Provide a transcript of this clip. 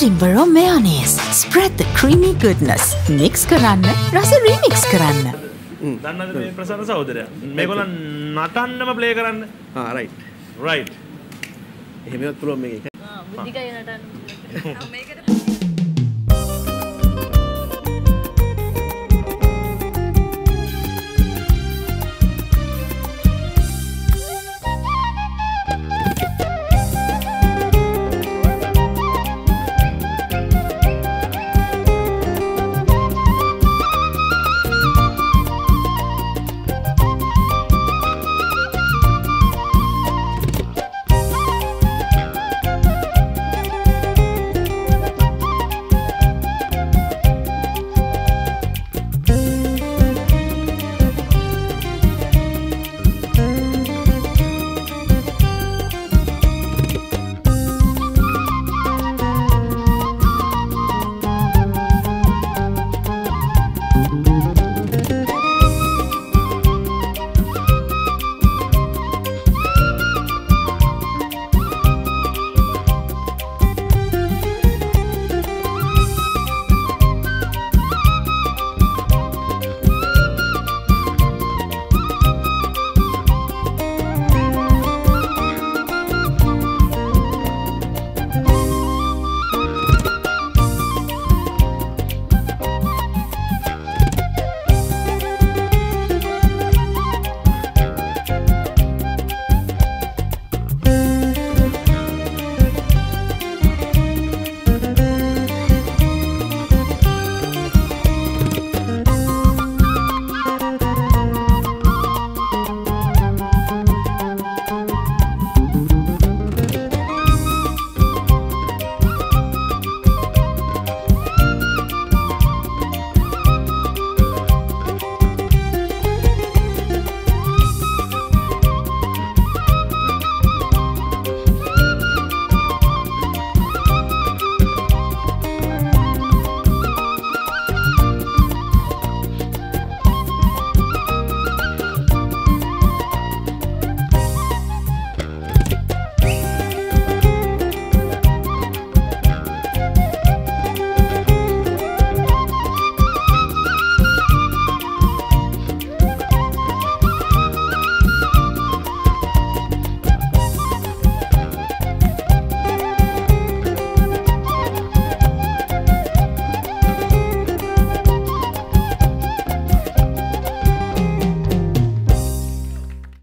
Edinburgh mayonnaise. Spread the creamy goodness. Mix karanna, rasa remix karanna. Dannada me Prasanna sahodara. Megolan natannama play karanna. Ah right. Right. Ehemewat puluwa meke. Ah buddhika natanna.